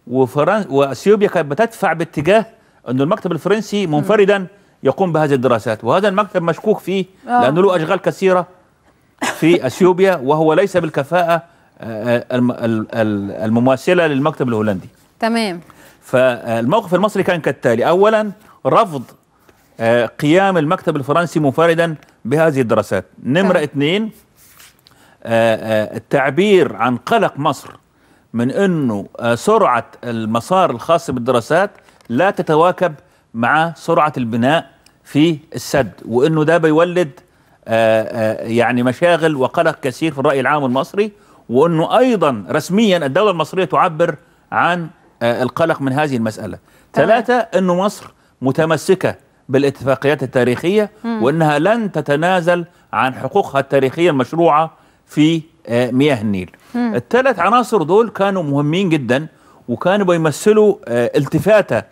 وأثيوبيا كانت بتدفع باتجاه أنه المكتب الفرنسي منفرداً يقوم بهذه الدراسات، وهذا المكتب مشكوك فيه لأنه له أشغال كثيرة في أثيوبيا وهو ليس بالكفاءة المماثلة للمكتب الهولندي. تمام. فالموقف المصري كان كالتالي: أولا رفض قيام المكتب الفرنسي منفردا بهذه الدراسات. نمرة اثنين، التعبير عن قلق مصر من أنه سرعة المسار الخاص بالدراسات لا تتواكب مع سرعة البناء في السد، وأنه ده بيولد يعني مشاغل وقلق كثير في الرأي العام المصري، وأنه أيضا رسميا الدولة المصرية تعبر عن القلق من هذه المسألة. ثلاثة، أنه مصر متمسكة بالاتفاقيات التاريخية وأنها لن تتنازل عن حقوقها التاريخية المشروعة في مياه النيل. الثلاث عناصر دول كانوا مهمين جدا وكانوا بيمثلوا التفاتة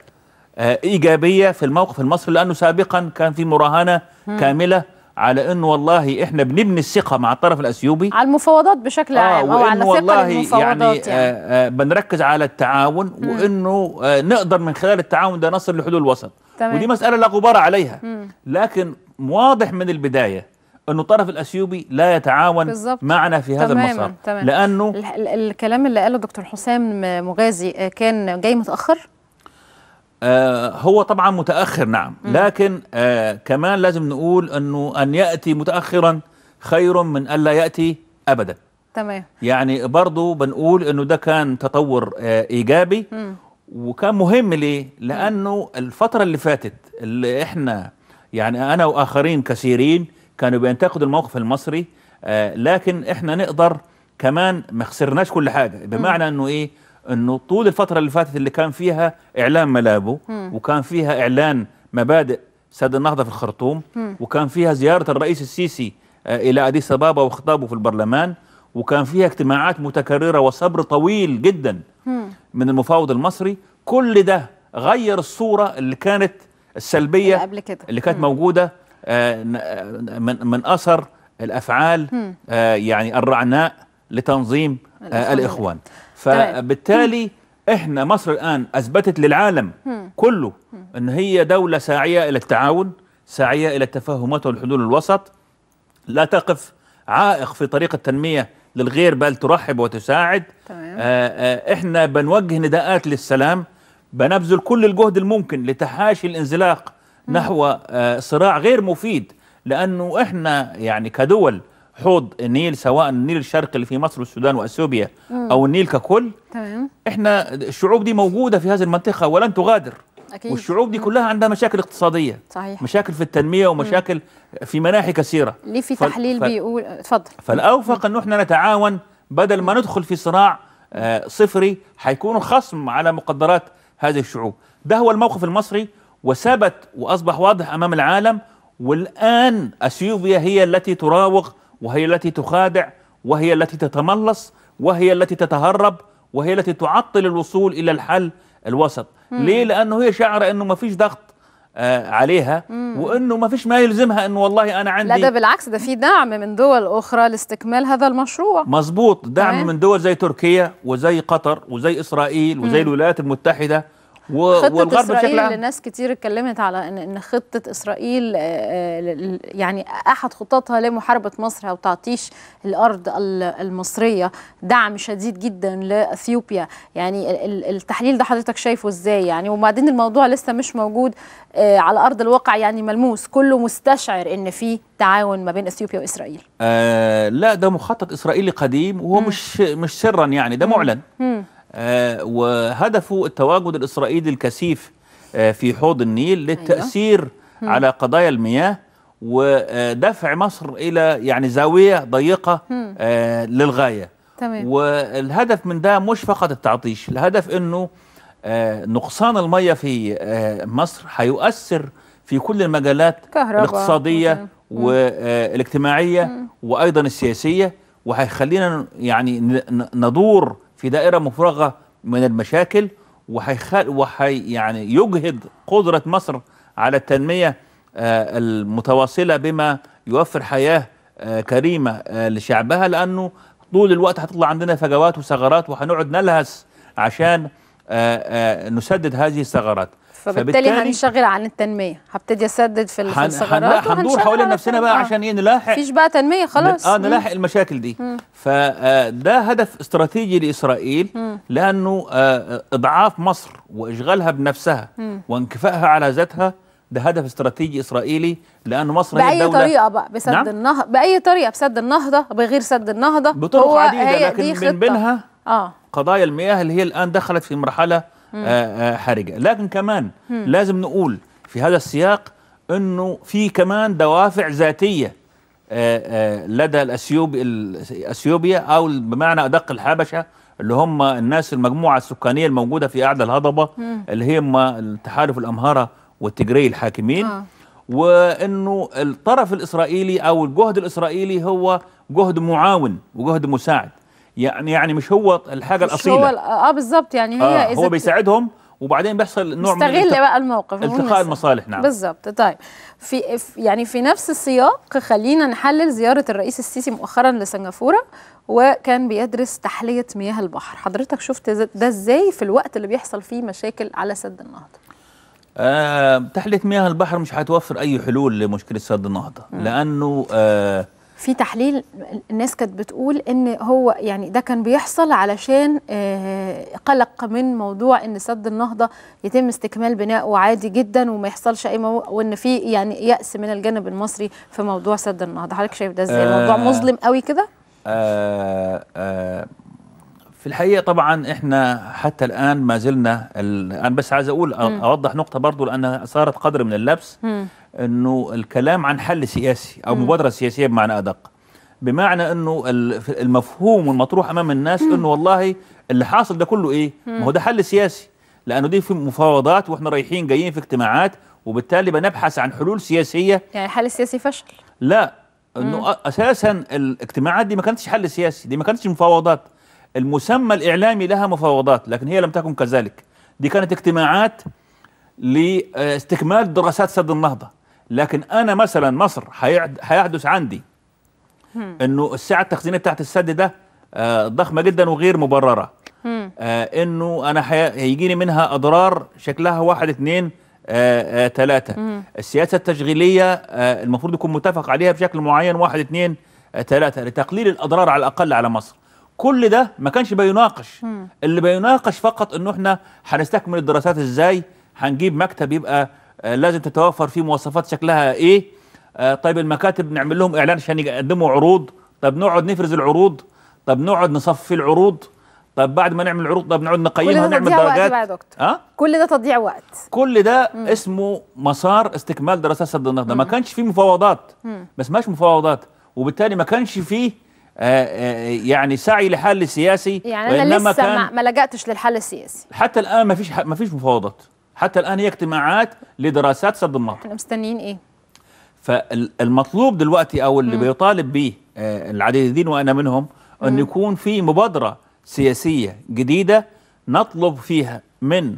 إيجابية في الموقف المصري، لأنه سابقا كان في مراهنة كاملة على أنه والله إحنا بنبني الثقة مع الطرف الأثيوبي على المفاوضات بشكل عام، أو على ثقة المفاوضات يعني. بنركز على التعاون، وأنه نقدر من خلال التعاون ده نصل لحلول الوسط. تمام. ودي مسألة لا غبار عليها. لكن واضح من البداية أنه الطرف الأثيوبي لا يتعاون بالزبط معنا في هذا المسار، لأنه الكلام اللي قاله دكتور حسام مغازي كان جاي متأخر. هو طبعا متأخر، نعم، لكن كمان لازم نقول أنه أن يأتي متأخرا خير من ألا يأتي أبدا. تمام. يعني برضو بنقول أنه ده كان تطور إيجابي وكان مهم. ليه؟ لأنه الفترة اللي فاتت اللي إحنا يعني أنا وآخرين كثيرين كانوا بينتقدوا الموقف المصري، لكن إحنا نقدر كمان ما خسرناش كل حاجة. بمعنى أنه إيه؟ أنه طول الفترة اللي فاتت اللي كان فيها إعلان ملابو، وكان فيها إعلان مبادئ سد النهضة في الخرطوم، وكان فيها زيارة الرئيس السيسي إلى أديس أبابا وخطابه في البرلمان، وكان فيها اجتماعات متكررة وصبر طويل جدا من المفاوض المصري. كل ده غير الصورة اللي كانت السلبية اللي كانت موجودة من أثر الأفعال يعني الرعناء لتنظيم الإخوان. فبالتالي احنا مصر الان اثبتت للعالم كله ان هي دوله ساعيه الى التعاون، ساعيه الى التفاهمات والحلول الوسط، لا تقف عائق في طريق التنميه للغير بل ترحب وتساعد. احنا بنوجه نداءات للسلام، بنبذل كل الجهد الممكن لتحاشي الانزلاق نحو صراع غير مفيد، لانه احنا يعني كدول حوض النيل، سواء النيل الشرقي اللي في مصر والسودان واثيوبيا او النيل ككل. تمام. احنا الشعوب دي موجوده في هذه المنطقه ولن تغادر. أكيد. والشعوب دي كلها عندها مشاكل اقتصاديه. صحيح. مشاكل في التنميه ومشاكل في مناحي كثيره. ليه في تحليل بيقول اتفضل. فالاوفق انه احنا نتعاون بدل ما ندخل في صراع صفري هيكون خصم على مقدرات هذه الشعوب. ده هو الموقف المصري، وثبت واصبح واضح امام العالم. والان اثيوبيا هي التي تراوغ، وهي التي تخادع، وهي التي تتملص، وهي التي تتهرب، وهي التي تعطل الوصول إلى الحل الوسط. ليه؟ لأنه هي شعر أنه ما فيش ضغط عليها، وأنه ما فيش ما يلزمها أنه والله أنا عندي. لا، ده بالعكس، ده في دعم من دول أخرى لاستكمال هذا المشروع. مظبوط، دعم من دول زي تركيا وزي قطر وزي إسرائيل وزي الولايات المتحدة خطة إسرائيل اللي ناس كتير اتكلمت على إن خطة إسرائيل يعني أحد خططها لمحاربة مصر أو تعطيش الأرض المصرية دعم شديد جدا لأثيوبيا، يعني التحليل ده حضرتك شايفه إزاي يعني؟ وبعدين الموضوع لسه مش موجود على أرض الواقع يعني ملموس، كله مستشعر إن في تعاون ما بين أثيوبيا وإسرائيل. لا ده مخطط إسرائيلي قديم وهو مش سرا يعني، ده معلن. وهدفه التواجد الإسرائيلي الكثيف في حوض النيل للتأثير على قضايا المياه ودفع مصر إلى يعني زاوية ضيقة للغاية. تمام. والهدف من ده مش فقط التعطيش، الهدف أنه نقصان المياه في مصر هيؤثر في كل المجالات الاقتصادية والاجتماعية وأيضا السياسية، وهيخلينا يعني ندور في دائرة مفرغة من المشاكل، وحي يعني يجهد قدرة مصر على التنمية المتواصلة بما يوفر حياة كريمة لشعبها، لأنه طول الوقت هتطلع عندنا فجوات وثغرات وهنقعد نلهث عشان نسدد هذه الثغرات. فبالتالي هنشغل عن التنميه، هبتدي اسدد في الثغرات وهندور حوالين نفسنا بقى عشان ايه نلاحق، مفيش بقى تنميه خلاص، نلاحق المشاكل دي. فده هدف استراتيجي لاسرائيل، لانه اضعاف مصر واشغالها بنفسها وانكفائها على ذاتها ده هدف استراتيجي اسرائيلي، لان مصر هي الدوله بأي طريقه بقى بسد النهضه، باي طريقه بسد النهضه بغير سد النهضه، بطرق عديده، لكن من بينها قضايا المياه اللي هي الان دخلت في مرحله حرجة. لكن كمان لازم نقول في هذا السياق أنه في كمان دوافع ذاتية لدى الأثيوبيا أو بمعنى أدق الحبشة اللي هم الناس المجموعة السكانية الموجودة في أعلى الهضبة اللي هم تحالف الأمهرة والتجري الحاكمين، وأنه الطرف الإسرائيلي أو الجهد الإسرائيلي هو جهد معاون وجهد مساعد، يعني مش هو الحاجه الاصيله، مش هو بالظبط، يعني هي هو بيساعدهم وبعدين بيحصل نوع من استغل بقى الموقف التقاء المصالح. نعم بالظبط. طيب في نفس السياق خلينا نحلل زياره الرئيس السيسي مؤخرا لسنغافوره، وكان بيدرس تحليه مياه البحر، حضرتك شفت ده ازاي في الوقت اللي بيحصل فيه مشاكل على سد النهضه؟ تحليه مياه البحر مش هتوفر اي حلول لمشكله سد النهضه، لانه في تحليل الناس كانت بتقول ان هو يعني ده كان بيحصل علشان قلق من موضوع ان سد النهضه يتم استكمال بناءه عادي جدا وما يحصلش اي وان في يعني يأس من الجانب المصري في موضوع سد النهضه، حضرتك شايف ده ازاي؟ موضوع مظلم قوي كده؟ في الحقيقه طبعا احنا حتى الان ما زلنا، انا بس عايز اقول اوضح نقطه برضو لانها صارت قدر من اللبس، انه الكلام عن حل سياسي او مبادره سياسيه بمعنى ادق، بمعنى انه المفهوم والمطروح امام الناس انه والله اللي حاصل ده كله ايه؟ ما هو ده حل سياسي، لانه دي في مفاوضات واحنا رايحين جايين في اجتماعات، وبالتالي بنبحث عن حلول سياسيه. يعني الحل السياسي فشل؟ لا، انه اساسا الاجتماعات دي ما كانتش حل سياسي، دي ما كانتش مفاوضات، المسمى الاعلامي لها مفاوضات لكن هي لم تكن كذلك، دي كانت اجتماعات لاستكمال دراسات سد النهضه. لكن انا مثلا مصر هيحدث عندي انه السعه التخزينيه بتاعت السد ده ضخمه جدا وغير مبرره، انه انا هيجيني منها اضرار شكلها 1 2 3، السياسه التشغيليه المفروض يكون متفق عليها بشكل معين 1 2 3 لتقليل الاضرار على الاقل على مصر. كل ده ما كانش بيناقش، اللي بيناقش فقط انه احنا هنستكمل الدراسات ازاي، هنجيب مكتب يبقى لازم تتوفر فيه مواصفات شكلها ايه، طيب المكاتب نعمل لهم اعلان عشان يقدموا عروض، طب نقعد نفرز العروض، طب نقعد نصفي العروض، طب بعد ما نعمل العروض طب نقعد نقيمها ونعمل درجات. كل ده تضييع وقت، كل ده اسمه مسار استكمال دراسات سد النهضه، ما كانش فيه مفاوضات، ما اسمهاش مفاوضات، وبالتالي ما كانش فيه يعني سعي لحل سياسي. يعني انا لسه كان ما لجأتش للحل السياسي حتى الان، ما فيش مفاوضات حتى الان، هي اجتماعات لدراسات سد النهضه. احنا مستنيين ايه؟ فالمطلوب دلوقتي او اللي بيطالب به العديدين وانا منهم ان يكون في مبادره سياسيه جديده نطلب فيها من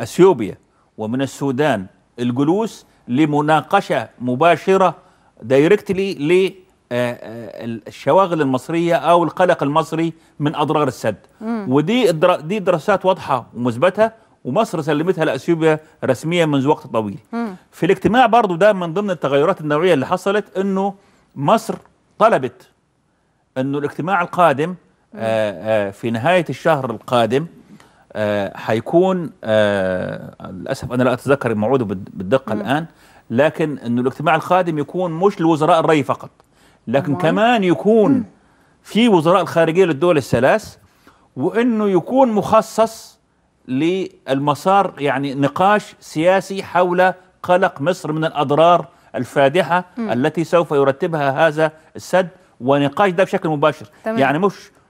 اثيوبيا ومن السودان الجلوس لمناقشه مباشره دايركتلي الشواغل المصرية أو القلق المصري من أضرار السد. ودي دراسات واضحة ومثبتة ومصر سلمتها لاثيوبيا رسميا منذ وقت طويل. في الاجتماع برضو ده من ضمن التغيرات النوعيه اللي حصلت، انه مصر طلبت انه الاجتماع القادم في نهايه الشهر القادم هيكون للاسف انا لا اتذكر الموعود بالدقه الان، لكن انه الاجتماع القادم يكون مش لوزراء الري فقط، لكن كمان يكون في وزراء الخارجيه للدول الثلاث، وانه يكون مخصص للمسار يعني نقاش سياسي حول قلق مصر من الأضرار الفادحة التي سوف يرتبها هذا السد، ونقاش ده بشكل مباشر. يعني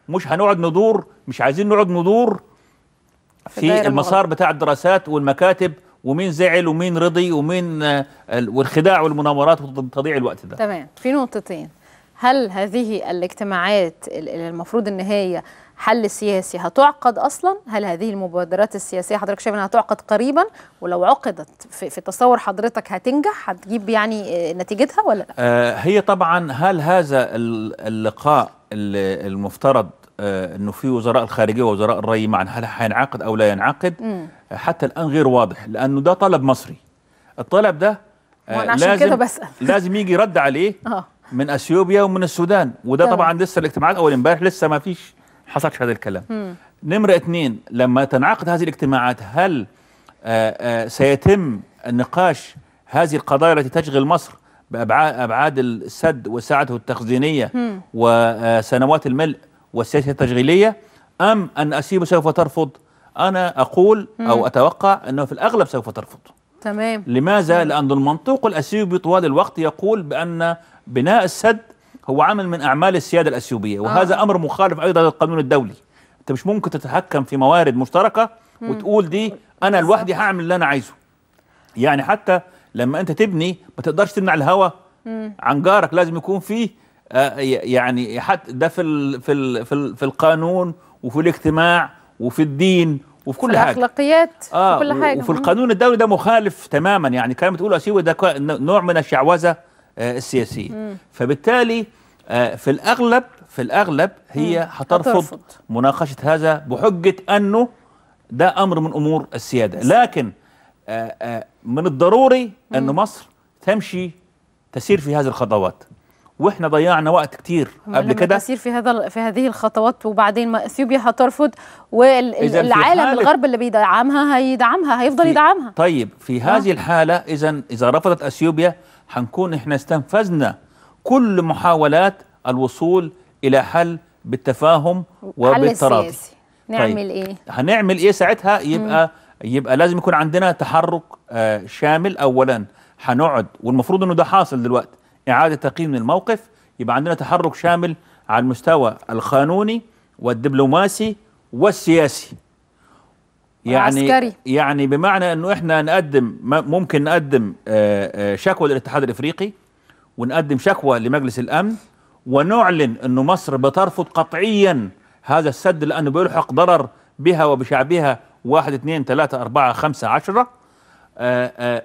مش هنقعد ندور، مش عايزين نقعد ندور في المسار بتاع الدراسات والمكاتب ومين زعل ومين رضي ومين والخداع والمناورات وتضيع الوقت ده. تمام. في نقطتين، هل هذه الاجتماعات اللي المفروض ان هي حل سياسي هتعقد اصلا؟ هل هذه المبادرات السياسيه حضرتك شايف انها هتعقد قريبا؟ ولو عقدت في تصور حضرتك هتنجح، هتجيب يعني نتيجتها ولا لا؟ هي طبعا هل هذا اللقاء المفترض انه فيه وزراء الخارجيه ووزراء الري معا، هل هينعقد او لا ينعقد؟ حتى الان غير واضح، لانه ده طلب مصري. الطلب ده عشان كده بسأل لازم يجي رد عليه من اثيوبيا ومن السودان، وده طبعا لسه الاجتماعات اول امبارح لسه ما فيش، حصلش هذا الكلام. نمرة 2، لما تنعقد هذه الاجتماعات هل سيتم النقاش هذه القضايا التي تشغل مصر بأبعاد السد وساعته التخزينية وسنوات الملء والسياسة التشغيلية، أم أن أثيوبيا سوف ترفض؟ أنا أقول أو أتوقع أنه في الأغلب سوف ترفض. تمام. لماذا؟ لأن المنطوق الأثيوبي طوال الوقت يقول بأن بناء السد هو عمل من أعمال السيادة الأثيوبية، وهذا أمر مخالف أيضا للقانون الدولي. أنت مش ممكن تتحكم في موارد مشتركة وتقول دي أنا لوحدي هعمل اللي أنا عايزه. يعني حتى لما أنت تبني ما تقدرش تمنع الهواء عن جارك، لازم يكون فيه يعني حتى ده في القانون وفي الاجتماع وفي الدين وفي كل حاجة، في الأخلاقيات وفي كل حاجة. وفي القانون الدولي ده مخالف تماما، يعني كلام تقوله أثيوبيا ده نوع من الشعوذة السياسية. فبالتالي في الأغلب هي هترفض مناقشة هذا بحجة أنه ده أمر من أمور السيادة. لكن من الضروري أن مصر تسير في هذه الخطوات، واحنا ضيعنا وقت كتير قبل كده تسير في هذه الخطوات. وبعدين ما اثيوبيا هترفض، والعالم الغرب اللي بيدعمها هيدعمها، هيفضل يدعمها. طيب في هذه الحالة إذا رفضت اثيوبيا هنكون احنا استنفذنا كل محاولات الوصول الى حل بالتفاهم وبالتراضي. حل سياسي. نعمل ايه؟ هنعمل ايه ساعتها؟ يبقى لازم يكون عندنا تحرك شامل. اولا هنقعد، والمفروض انه ده حاصل دلوقتي، اعاده تقييم الموقف. يبقى عندنا تحرك شامل على المستوى القانوني والدبلوماسي والسياسي، يعني بمعنى انه احنا ممكن نقدم شكوى للاتحاد الافريقي، ونقدم شكوى لمجلس الامن، ونعلن انه مصر بترفض قطعيا هذا السد لانه بيلحق ضرر بها وبشعبها 1 2 3 4 5 10.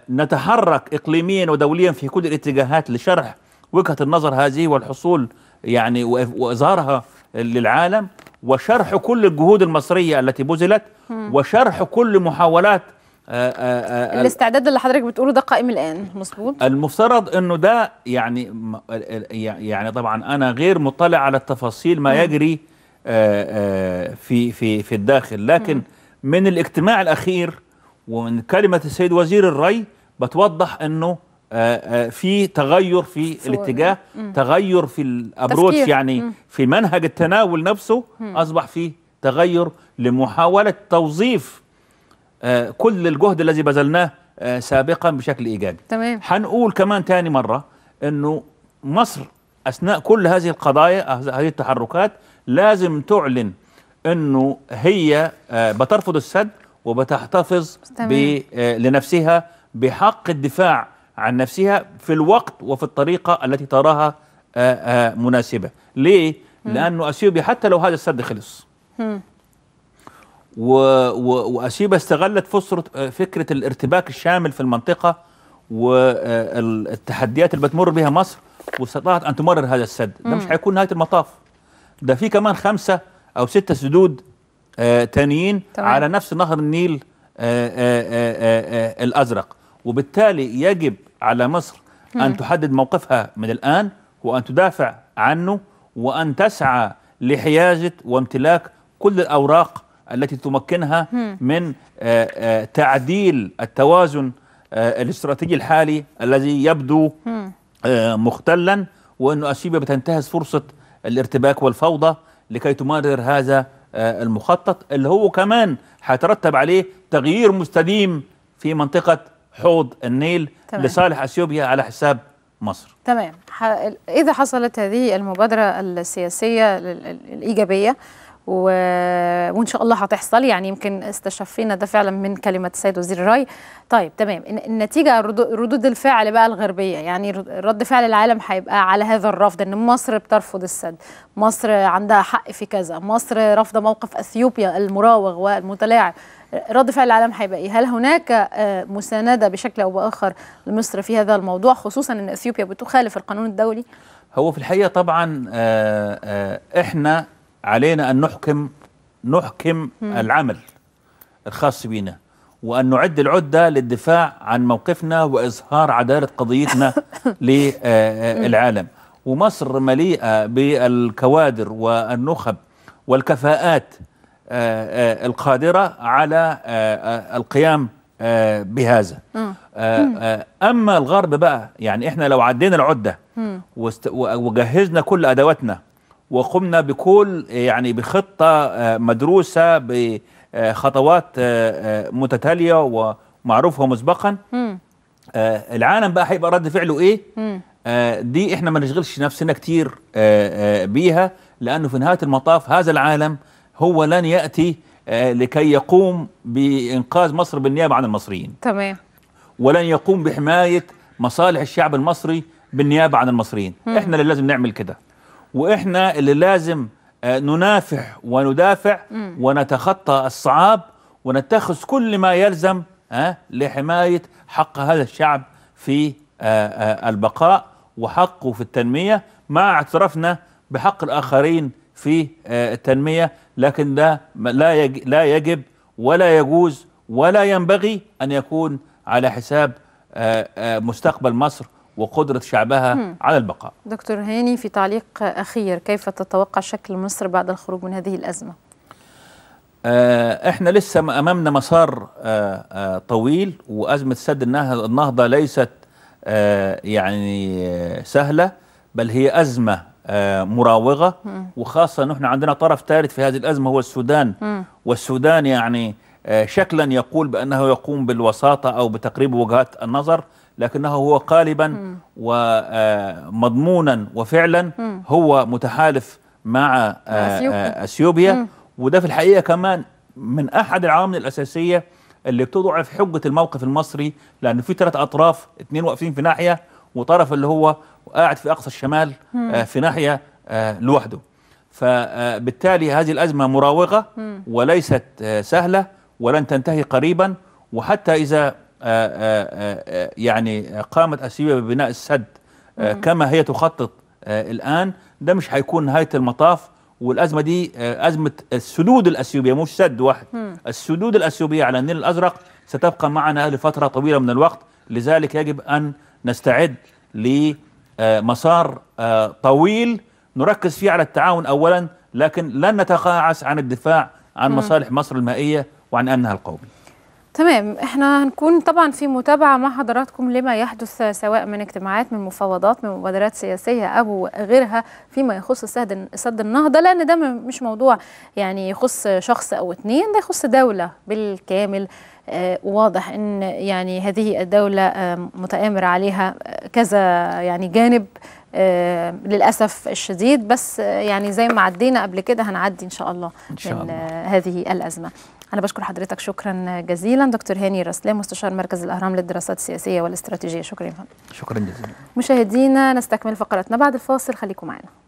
نتحرك اقليميا ودوليا في كل الاتجاهات لشرح وجهة النظر هذه والحصول يعني واظهارها للعالم، وشرح كل الجهود المصرية التي بذلت، وشرح كل محاولات الاستعداد اللي حضرتك بتقوله ده قائم الآن. مظبوط. المفترض انه ده يعني طبعا انا غير مطلع على التفاصيل ما يجري في في في الداخل، لكن من الاجتماع الأخير ومن كلمة السيد وزير الري بتوضح انه في تغير في الاتجاه، تغير في الابروتش، يعني في منهج التناول نفسه اصبح فيه تغير لمحاولة توظيف كل الجهد الذي بذلناه سابقا بشكل ايجابي. تمام. هنقول كمان تاني مرة انه مصر اثناء كل هذه القضايا هذه التحركات لازم تعلن انه هي بترفض السد وبتحتفظ لنفسها بحق الدفاع عن نفسها في الوقت وفي الطريقة التي تراها مناسبة. ليه؟ لأنه أثيوبيا حتى لو هذا السد خلص وأثيوبيا استغلت فكرة الارتباك الشامل في المنطقة والتحديات اللي بتمر بها مصر، واستطاعت أن تمرر هذا السد. ده مش هيكون نهاية المطاف، ده في كمان 5 أو 6 سدود تانيين على نفس نهر النيل الأزرق، وبالتالي يجب على مصر أن تحدد موقفها من الآن وأن تدافع عنه وأن تسعى لحيازة وامتلاك كل الأوراق التي تمكنها من تعديل التوازن الاستراتيجي الحالي الذي يبدو مختلا، وأن أثيوبيا بتنتهز فرصة الارتباك والفوضى لكي تمرر هذا المخطط اللي هو كمان هيترتب عليه تغيير مستديم في منطقة حوض النيل. تمام. لصالح أثيوبيا على حساب مصر. تمام. إذا حصلت هذه المبادرة السياسية الإيجابية وإن شاء الله هتحصل، يعني يمكن استشفينا ده فعلا من كلمة السيد وزير الري. طيب تمام، النتيجة ردود الفعل بقى الغربية، يعني رد فعل العالم هيبقى على هذا الرفض، إن مصر بترفض السد، مصر عندها حق في كذا، مصر رافضة موقف أثيوبيا المراوغ والمتلاعب. رد فعل العالم هيبقى ايه؟ هل هناك مساندة بشكل أو بآخر لمصر في هذا الموضوع، خصوصا إن أثيوبيا بتخالف القانون الدولي؟ هو في الحقيقة طبعا إحنا علينا أن نحكم العمل الخاص بنا، وأن نعد العدة للدفاع عن موقفنا وإظهار عدالة قضيتنا للعالم. ومصر مليئة بالكوادر والنخب والكفاءات القادرة على القيام بهذا. أما الغرب بقى، يعني إحنا لو عدينا العدة وجهزنا كل أدواتنا وقمنا بكل يعني بخطة مدروسة بخطوات متتالية ومعروفة مسبقا، العالم بقى هيبقى رد فعله ايه؟ دي احنا ما نشغلش نفسنا كتير بيها، لأنه في نهاية المطاف هذا العالم هو لن يأتي لكي يقوم بإنقاذ مصر بالنيابة عن المصريين. تمام. ولن يقوم بحماية مصالح الشعب المصري بالنيابة عن المصريين. احنا اللي لازم نعمل كده، وإحنا اللي لازم ننافح وندافع ونتخطى الصعاب ونتخذ كل ما يلزم لحماية حق هذا الشعب في البقاء وحقه في التنمية، مع اعترافنا بحق الآخرين في التنمية. لكن ده لا يجب ولا يجوز ولا ينبغي أن يكون على حساب مستقبل مصر وقدرة شعبها على البقاء. دكتور هاني، في تعليق أخير، كيف تتوقع شكل مصر بعد الخروج من هذه الأزمة؟ احنا لسه أمامنا مسار طويل، وأزمة سد النهضة ليست يعني سهلة، بل هي أزمة مراوغة، وخاصة نحن عندنا طرف ثالث في هذه الأزمة هو السودان. والسودان يعني شكلا يقول بأنه يقوم بالوساطة أو بتقريب وجهات النظر، لكنه هو قالبا ومضمونا وفعلا هو متحالف مع أثيوبيا، وده في الحقيقة كمان من أحد العوامل الأساسية اللي بتضعف حجة الموقف المصري، لأنه في ثلاث أطراف، اثنين واقفين في ناحية وطرف اللي هو قاعد في أقصى الشمال في ناحية لوحده. فبالتالي هذه الأزمة مراوغة وليست سهلة ولن تنتهي قريبا، وحتى إذا يعني قامت أثيوبيا ببناء السد كما هي تخطط الآن، ده مش هيكون نهاية المطاف. والأزمة دي أزمة السدود الأثيوبية، مش سد واحد، السدود الأثيوبية على النيل الأزرق ستبقى معنا لفترة طويلة من الوقت. لذلك يجب أن نستعد لمسار طويل نركز فيه على التعاون أولا، لكن لن نتقاعس عن الدفاع عن مصالح مصر المائية وعن أمنها القومي. تمام، احنا هنكون طبعا في متابعة مع حضراتكم لما يحدث، سواء من اجتماعات، من مفاوضات، من مبادرات سياسية أو غيرها فيما يخص سد النهضة، لأن ده مش موضوع يعني يخص شخص أو اتنين، ده يخص دولة بالكامل. واضح أن يعني هذه الدولة متآمر عليها كذا يعني جانب للأسف الشديد، بس يعني زي ما عدينا قبل كده هنعدي إن شاء الله من هذه الأزمة. أنا بشكر حضرتك شكرا جزيلا دكتور هاني رسلان، مستشار مركز الأهرام للدراسات السياسية والاستراتيجية. شكرا جزيلا. مشاهدينا، نستكمل فقرتنا بعد الفاصل، خليكم معنا.